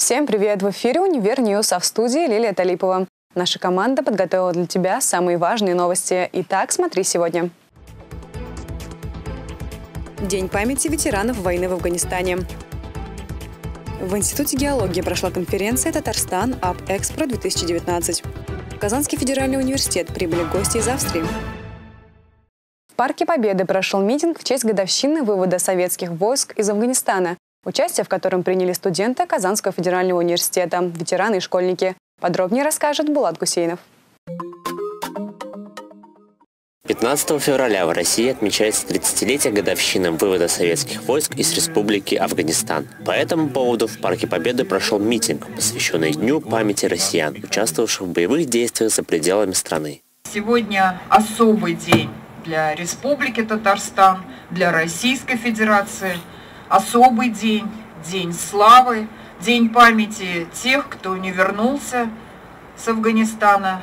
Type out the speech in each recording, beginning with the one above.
Всем привет! В эфире УниверNews, а в студии Лилия Талипова. Наша команда подготовила для тебя самые важные новости. Итак, смотри сегодня. День памяти ветеранов войны в Афганистане. В Институте геологии прошла конференция «Татарстан АпЭкспро-2019». В Казанский федеральный университет прибыли гости из Австрии. В Парке Победы прошел митинг в честь годовщины вывода советских войск из Афганистана, участие в котором приняли студенты Казанского федерального университета, ветераны и школьники. Подробнее расскажет Булат Гусейнов. 15 февраля в России отмечается 30-летие годовщины вывода советских войск из Республики Афганистан. По этому поводу в Парке Победы прошел митинг, посвященный Дню памяти россиян, участвовавших в боевых действиях за пределами страны. Сегодня особый день для Республики Татарстан, для Российской Федерации. Особый день, день славы, день памяти тех, кто не вернулся с Афганистана.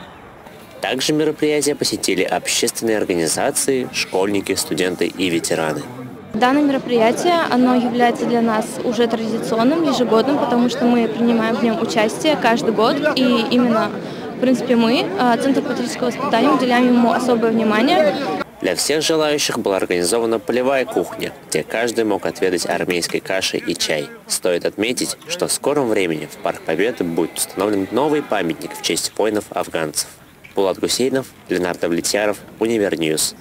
Также мероприятие посетили общественные организации, школьники, студенты и ветераны. Данное мероприятие, оно является для нас уже традиционным, ежегодным, потому что мы принимаем в нем участие каждый год, и именно, в принципе, мы, Центр патриотического воспитания, уделяем ему особое внимание. Для всех желающих была организована полевая кухня, где каждый мог отведать армейской кашей и чай. Стоит отметить, что в скором времени в Парк Победы будет установлен новый памятник в честь воинов-афганцев. Булат Гусейнов, Линар Давлетьяров, УниверNews.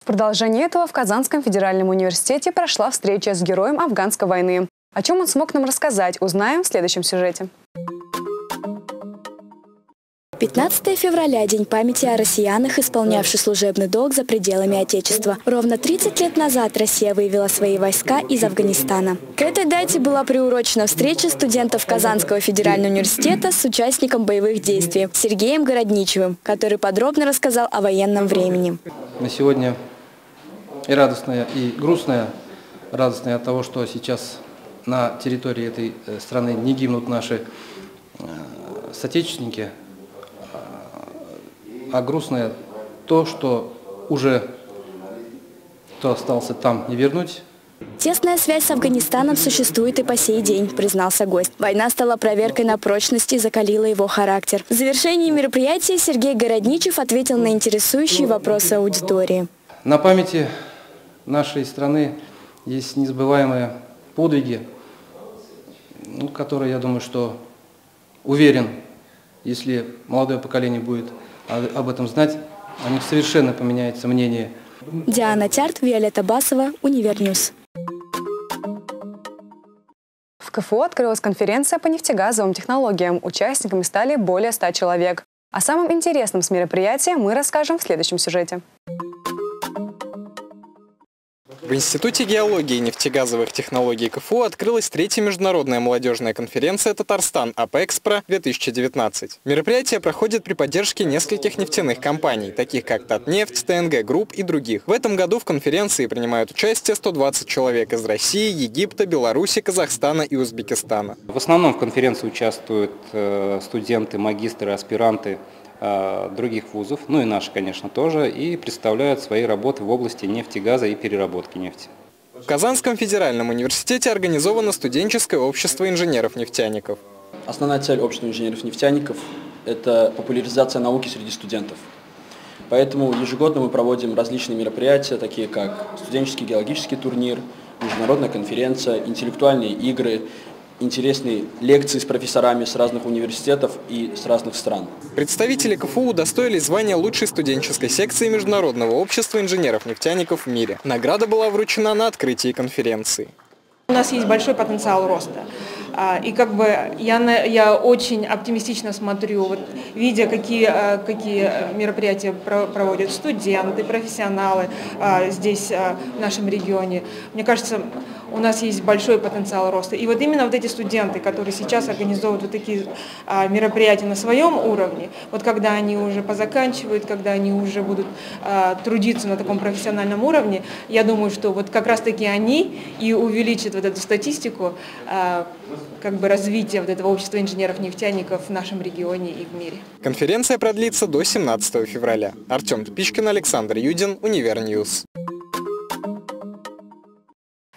В продолжение этого в Казанском федеральном университете прошла встреча с героем афганской войны. О чем он смог нам рассказать, узнаем в следующем сюжете. 15 февраля – День памяти о россиянах, исполнявших служебный долг за пределами Отечества. Ровно 30 лет назад Россия вывела свои войска из Афганистана. К этой дате была приурочена встреча студентов Казанского федерального университета с участником боевых действий Сергеем Городничевым, который подробно рассказал о военном времени. На сегодня и радостная, и грустная. Радостная от того, что сейчас на территории этой страны не гибнут наши соотечественники, а грустное то, что уже кто остался там не вернуть. Тесная связь с Афганистаном существует и по сей день, признался гость. Война стала проверкой на прочность и закалила его характер. В завершении мероприятия Сергей Городничев ответил на интересующие вопросы аудитории. На памяти нашей страны есть незабываемые подвиги, которые, я думаю, что уверен, если молодое поколение будет об этом знать, о них совершенно поменяется мнение. Диана Тярт, Виолетта Басова, УниверNews. В КФУ открылась конференция по нефтегазовым технологиям. Участниками стали более 100 человек. О самом интересном с мероприятия мы расскажем в следующем сюжете. В Институте геологии и нефтегазовых технологий КФУ открылась третья международная молодежная конференция «Татарстан АпЭкспро-2019». Мероприятие проходит при поддержке нескольких нефтяных компаний, таких как Татнефть, ТНГ Групп и других. В этом году в конференции принимают участие 120 человек из России, Египта, Беларуси, Казахстана и Узбекистана. В основном в конференции участвуют студенты, магистры, аспиранты других вузов, ну и наши, конечно, тоже, и представляют свои работы в области нефти, газа и переработки нефти. В Казанском федеральном университете организовано студенческое общество инженеров-нефтяников. Основная цель общества инженеров-нефтяников – это популяризация науки среди студентов. Поэтому ежегодно мы проводим различные мероприятия, такие как студенческий геологический турнир, международная конференция, интеллектуальные игры – интересные лекции с профессорами с разных университетов и с разных стран. Представители КФУ удостоились звания лучшей студенческой секции Международного общества инженеров-нефтяников в мире. Награда была вручена на открытии конференции. У нас есть большой потенциал роста. И как бы я очень оптимистично смотрю, вот, видя, какие мероприятия проводят студенты, профессионалы здесь, в нашем регионе. Мне кажется, у нас есть большой потенциал роста. И вот именно вот эти студенты, которые сейчас организовывают вот такие мероприятия на своем уровне, вот когда они уже позаканчивают, когда они уже будут трудиться на таком профессиональном уровне, я думаю, что вот как раз-таки они и увеличат вот эту статистику, как бы развитие вот этого общества инженеров-нефтяников в нашем регионе и в мире. Конференция продлится до 17 февраля. Артем Тпичкин, Александр Юдин, УниверNews.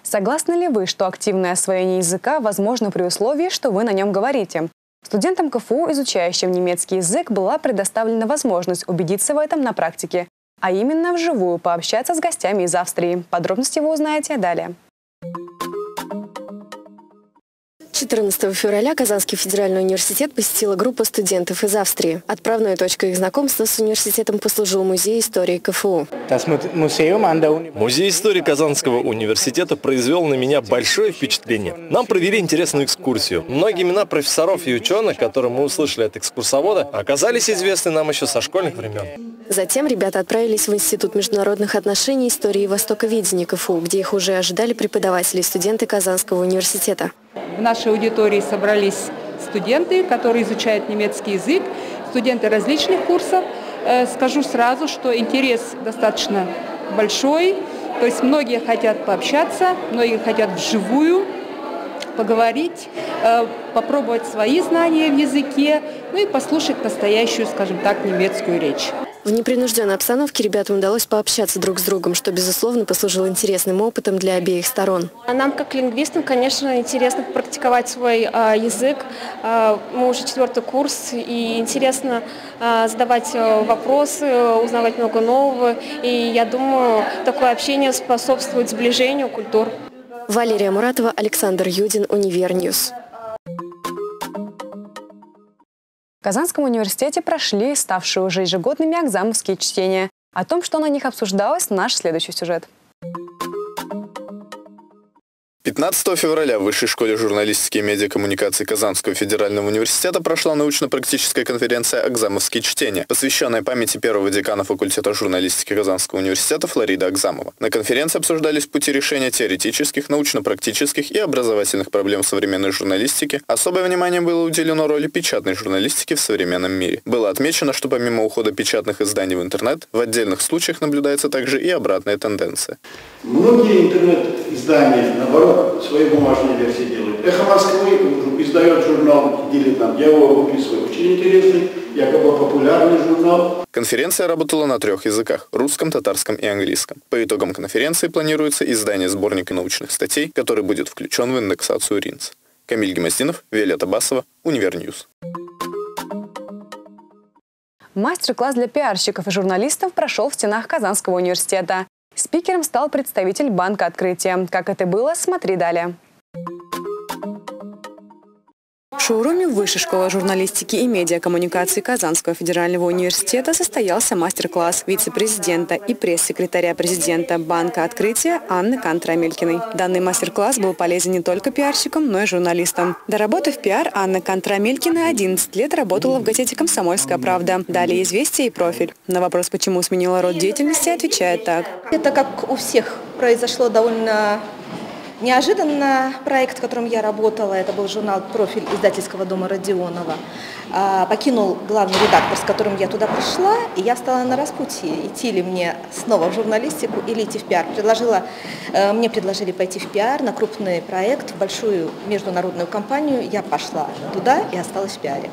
Согласны ли вы, что активное освоение языка возможно при условии, что вы на нем говорите? Студентам КФУ, изучающим немецкий язык, была предоставлена возможность убедиться в этом на практике, а именно вживую пообщаться с гостями из Австрии. Подробности вы узнаете далее. 14 февраля Казанский федеральный университет посетила группа студентов из Австрии. Отправной точкой их знакомства с университетом послужил Музей истории КФУ. Музей истории Казанского университета произвел на меня большое впечатление. Нам провели интересную экскурсию. Многие имена профессоров и ученых, которые мы услышали от экскурсовода, оказались известны нам еще со школьных времен. Затем ребята отправились в Институт международных отношений истории и востоковедения КФУ, где их уже ожидали преподаватели и студенты Казанского университета. В нашей аудитории собрались студенты, которые изучают немецкий язык, студенты различных курсов. Скажу сразу, что интерес достаточно большой, то есть многие хотят пообщаться, многие хотят вживую поговорить, попробовать свои знания в языке, ну и послушать настоящую, скажем так, немецкую речь. В непринужденной обстановке ребятам удалось пообщаться друг с другом, что, безусловно, послужило интересным опытом для обеих сторон. Нам, как лингвистам, конечно, интересно практиковать свой язык. Мы уже 4-й курс, и интересно задавать вопросы, узнавать много нового. И я думаю, такое общение способствует сближению культур. Валерия Муратова, Александр Юдин, УниверNews. В Казанском университете прошли ставшие уже ежегодными экзаменские чтения. О том, что на них обсуждалось, наш следующий сюжет. 15 февраля в Высшей школе журналистики и медиакоммуникации Казанского федерального университета прошла научно-практическая конференция «Агзамовские чтения», посвященная памяти первого декана факультета журналистики Казанского университета Флорида Агзамова. На конференции обсуждались пути решения теоретических, научно-практических и образовательных проблем современной журналистики. Особое внимание было уделено роли печатной журналистики в современном мире. Было отмечено, что помимо ухода печатных изданий в интернет, в отдельных случаях наблюдается также и обратная тенденция. Многие интернет-издания, наоборот, свои бумажные версии делает. «Эхо Москвы» издает журнал «Дилетант». Я его выписываю. Очень интересный, якобы популярный журнал. Конференция работала на 3 языках – русском, татарском и английском. По итогам конференции планируется издание сборника научных статей, который будет включен в индексацию РИНЦ. Камиль Гемоздинов, Виолетта Басова, УниверNews. Мастер-класс для пиарщиков и журналистов прошел в стенах Казанского университета. Спикером стал представитель Банка Открытие. Как это было, смотри далее. В шоуруме Высшей школы журналистики и медиакоммуникации Казанского федерального университета состоялся мастер-класс вице-президента и пресс-секретаря президента Банка Открытия Анны Контрамелькиной. Данный мастер-класс был полезен не только пиарщикам, но и журналистам. Доработав пиар, Анна Контрамелькина 11 лет работала в газете «Комсомольская правда». Далее «Известия» и «Профиль». На вопрос, почему сменила род деятельности, отвечает так. Это, как у всех, произошло довольно... неожиданно. Проект, в котором я работала, это был журнал «Профиль» издательского дома Родионова, покинул главный редактор, с которым я туда пришла, и я стала на распутье, идти ли мне снова в журналистику или идти в пиар. Мне предложили пойти в пиар на крупный проект, в большую международную компанию. Я пошла туда и осталась в пиаре.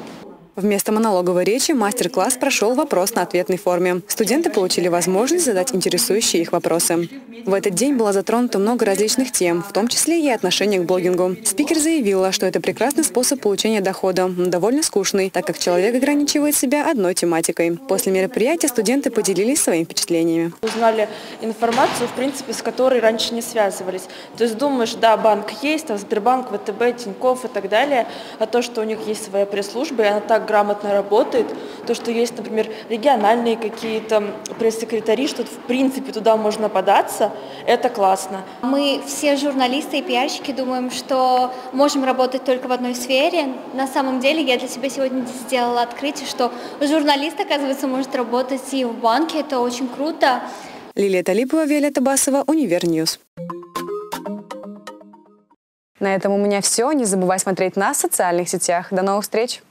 Вместо монологовой речи мастер-класс прошел вопрос на ответной форме. Студенты получили возможность задать интересующие их вопросы. В этот день было затронуто много различных тем, в том числе и отношение к блогингу. Спикер заявила, что это прекрасный способ получения дохода, но довольно скучный, так как человек ограничивает себя одной тематикой. После мероприятия студенты поделились своими впечатлениями. Узнали информацию, в принципе, с которой раньше не связывались. То есть думаешь, да, банк есть, там Сбербанк, ВТБ, Тинькофф и так далее, а то, что у них есть своя пресс-служба, и она так грамотно работает, то, что есть, например, региональные какие-то пресс-секретари, что в принципе туда можно податься, это классно. Мы все журналисты и пиарщики думаем, что можем работать только в одной сфере. На самом деле я для себя сегодня сделала открытие, что журналист, оказывается, может работать и в банке, это очень круто. Лилия Талипова, Виолетта Басова, УниверNews. На этом у меня все. Не забывай смотреть нас в социальных сетях. До новых встреч!